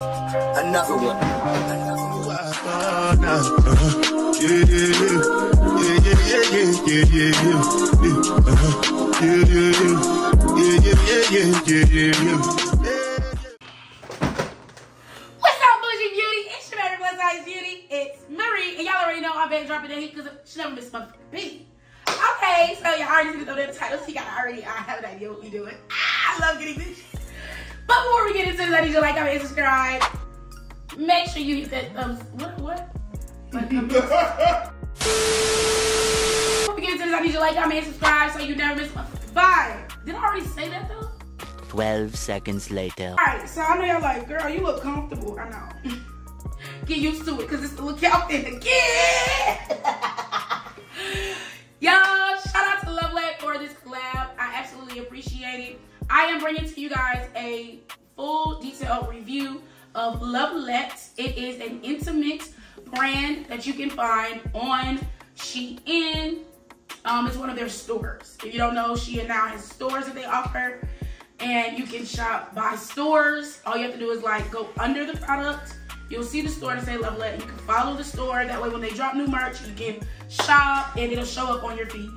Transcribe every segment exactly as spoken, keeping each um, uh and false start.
Another one. Another one. I've been dropping that heat because she never missed motherfucking beat. Okay, so y'all already see the other titles. You gotta already, I have an idea what we doing. Ah, I love getting this. But before we get into this, I need you to like, comment, and subscribe. Make sure you hit that thumbs. What? What? Like, before we get into this, I need you to like, comment, and subscribe so you never miss motherfucking vibe. Did I already say that though? twelve seconds later. Alright, so I know y'all like, girl, you look comfortable. I know. Get used to it because it's the look y'all finna again. Y'all, shout out to Luvlette for this collab. I absolutely appreciate it. I am bringing to you guys a full detailed review of Luvlette. It is an intimate brand that you can find on Shein. Um, it's one of their stores. If you don't know, Shein now has stores that they offer. And you can shop by stores. All you have to do is like go under the product. You'll see the store to say Luvlette. You can follow the store. That way when they drop new merch, you can shop and it'll show up on your feed.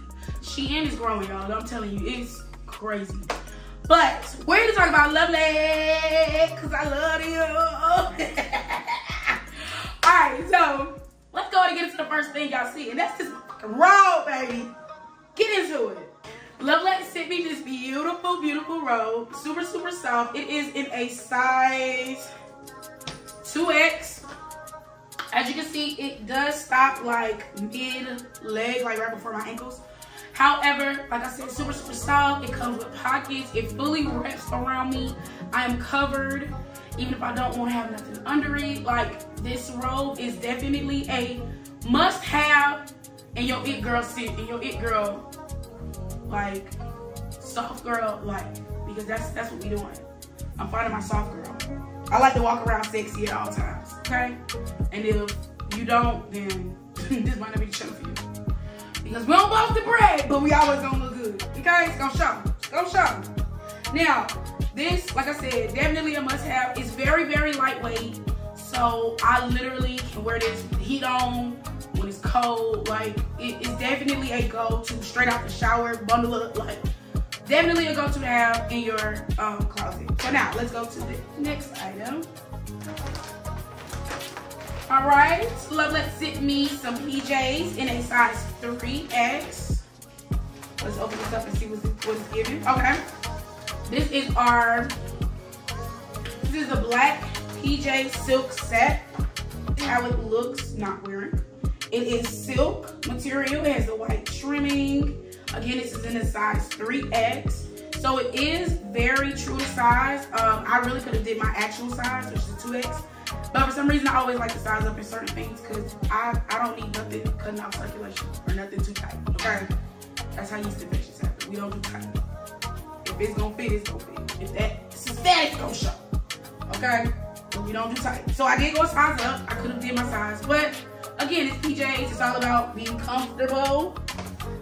Shein is growing, y'all. I'm telling you, it's crazy. But we're going to talk about Luvlette because I love you. All right, so let's go and get into the first thing y'all see. And that's this fucking robe, baby. Get into it. Luvlette sent me this beautiful, beautiful robe. Super, super soft. It is in a size two X. As you can see, it does stop like mid leg, like right before my ankles. However, like I said, super super soft. It comes with pockets. It fully wraps around me. I am covered, even if I don't want to have nothing under it. Like, this robe is definitely a must-have in your it girl sit, in your it girl, like soft girl life, because that's that's what we doing. I'm finding my soft girl. I like to walk around sexy at all times, okay? And if you don't, then this might not be the show for you. Because we don't boast the bread, but we always gonna look good, okay? It's gonna show, it's gonna show. Now, this, like I said, definitely a must-have. It's very, very lightweight, so I literally can wear this with the heat on, when it's cold. Like, it, it's definitely a go-to, straight out the shower, bundle up, like, definitely a go-to to have in your um, closet. So now, let's go to the next item. All right, Luvlette sent me some P Js in a size three X. Let's open this up and see what's, what's given. Okay, this is our, this is a black P J silk set. How it looks, not wearing. It is silk material, it has the white trimming. Again, this is in a size three X, so it is very true to size. Um, I really could have did my actual size, which is a two X, but for some reason I always like to size up in certain things because I, I don't need nothing cutting off circulation or nothing too tight, okay? That's how yeast infections happen. We don't do tight. If it's going to fit, it's going to fit. If that synthetic don't show, okay? But we don't do tight. So I did go size up. I could have did my size, but again, it's P Js. It's all about being comfortable.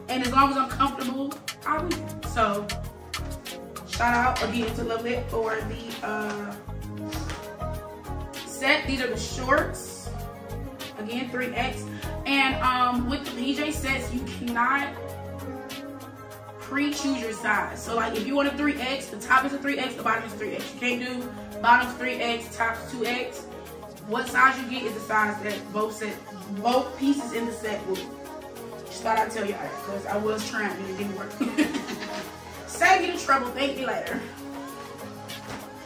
And as long as I'm comfortable, I win. So, shout out again to Luvlette for the uh, set. These are the shorts. Again, three X. And um, with the P J sets, you cannot pre-choose your size. So, like, if you want a three X, the top is a three X, the bottom is a three X. You can't do bottoms three X, tops two X. What size you get is the size that both set, both pieces in the set will. Just thought I'd tell y'all that because I was trying and it didn't work. Save you the trouble. Thank me later.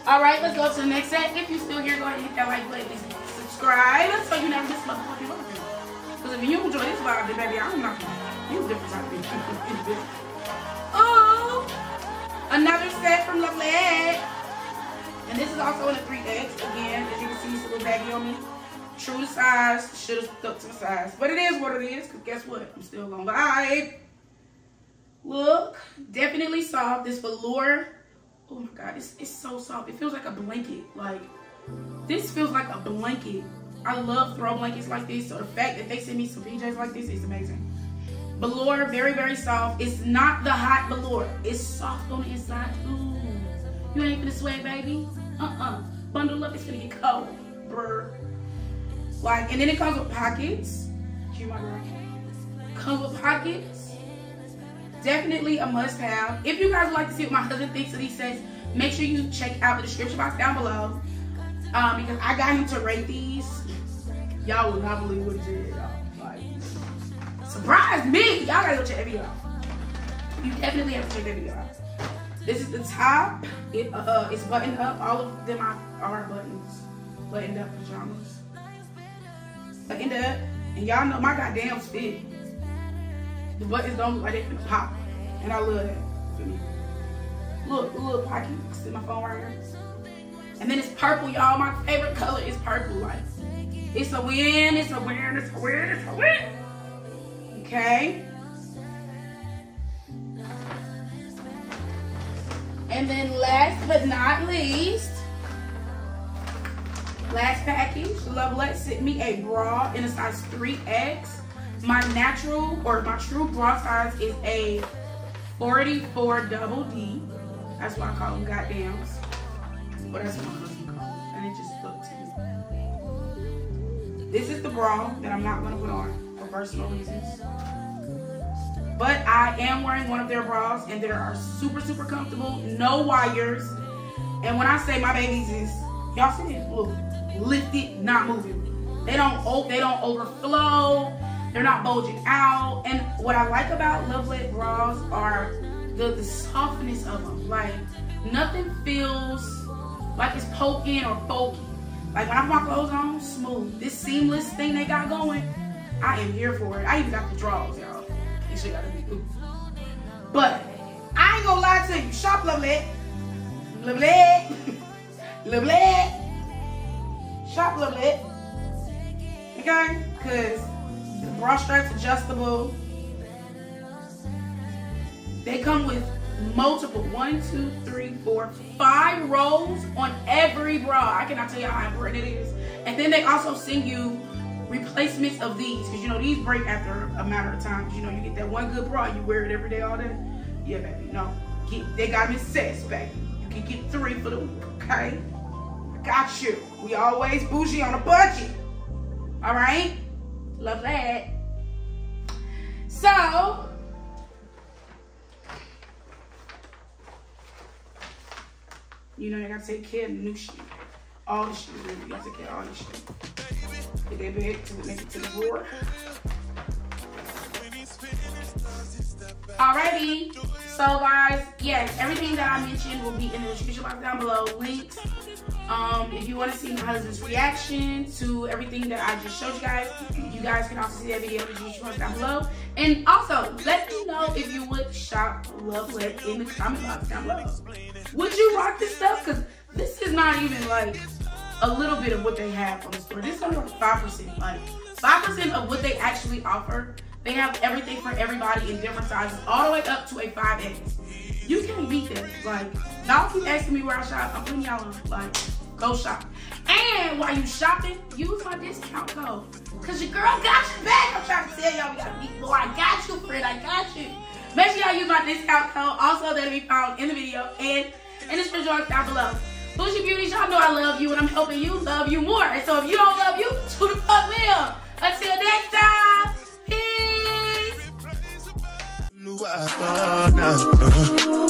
Alright, let's go to the next set. If you're still here, go ahead and hit that like button and subscribe so you never miss motherfucking vibe. Because if you enjoy this vibe, then baby, I'm not going to use different type of things. Oh! Another set from Luvlette. And this is also in a three X. Again, as you can see, it's a little baggy on me. True to size, should have stuck to the size. But it is what it is, because guess what? I'm still going to vibe. Look, definitely soft. This velour, oh my God, it's, it's so soft. It feels like a blanket. Like, this feels like a blanket. I love throw blankets like this. So the fact that they send me some P Js like this is amazing. Velour, very, very soft. It's not the hot velour. It's soft on the inside. Ooh, you ain't finna sweat, baby. Uh-uh. bundle up. It's gonna get cold, brr. Like, and then it comes with pockets. Cue my girl. Comes with pockets. Definitely a must-have. If you guys would like to see what my husband thinks of these sets, make sure you check out the description box down below. Um, because I got him to rate these. Y'all will not believe what he did, y'all. Like, surprise me! Y'all gotta go check that video out. You definitely have to check that video out. This is the top. It, uh, it's buttoned up. All of them are buttons. Buttoned up pajamas. Buttoned up. And y'all know my goddamn fit. The buttons don't look like they're gonna pop. And I love that. Look, little pocket. I see my phone right here. And then it's purple, y'all. My favorite color is purple. Like, it's a win, it's a win, it's a win, it's a win. Okay. And then last but not least, last package, Luvlette sent me a bra in a size three X. My natural or my true bra size is a forty-four double D. That's why I call them goddams. But that's what my husband calls it. And it just spoke to me. This is the bra that I'm not going to put on for personal reasons. But I am wearing one of their bras, and they are super, super comfortable. No wires. And when I say my babies is, y'all see it? Look, lifted, not moving. They don't, they don't overflow. They're not bulging out. And what I like about Luvlette bras are the, the softness of them. Like, nothing feels like it's poking or bulky. Like, when I put my clothes on, smooth. This seamless thing they got going, I am here for it. I even got the drawers, y'all. But I ain't gonna lie to you. Shop Luvlette, Luvlette, Luvlette, shop Luvlette. Okay, cause the bra stripes adjustable. They come with multiple one, two, three, four, five rolls on every bra. I cannot tell you how important it is. And then they also send you replacements of these, because you know these break after a matter of time. You know, you get that one good bra, you wear it every day, all day. Yeah, baby, no, get, they got me sets, baby. You can get three for the week, okay? I got you. We always bougie on a budget, all right? Love that. So, you know, you gotta take care of the new shit. All the shit, baby. You gotta take care of all the shit. Get that bag to make it to the floor. Alrighty. So guys, yes, everything that I mentioned will be in the description box down below. Links. Um, if you want to see my husband's reaction to everything that I just showed you guys, you guys can also see that video in the description box down below. And also, let me know if you would shop Luvlette in the comment box down below. Would you rock this stuff? Because this is not even like a little bit of what they have on the store. This is only like five percent. Like, five percent of what they actually offer. They have everything for everybody in different sizes, all the way up to a five X. You can beat that. Like, y'all keep asking me where I shop. I'm putting y'all on, like, go shop. And while you shopping, use my discount code. Because your girl got your back. I'm trying to tell y'all, we got to beat. Boy, I got you, friend. I got you. Make sure y'all use my discount code. Also, that'll be found in the video and in the description box down below. Bougie Beauties, y'all know I love you, and I'm helping you love you more. And so if you don't love you, who the fuck will? Until next time,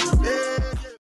peace.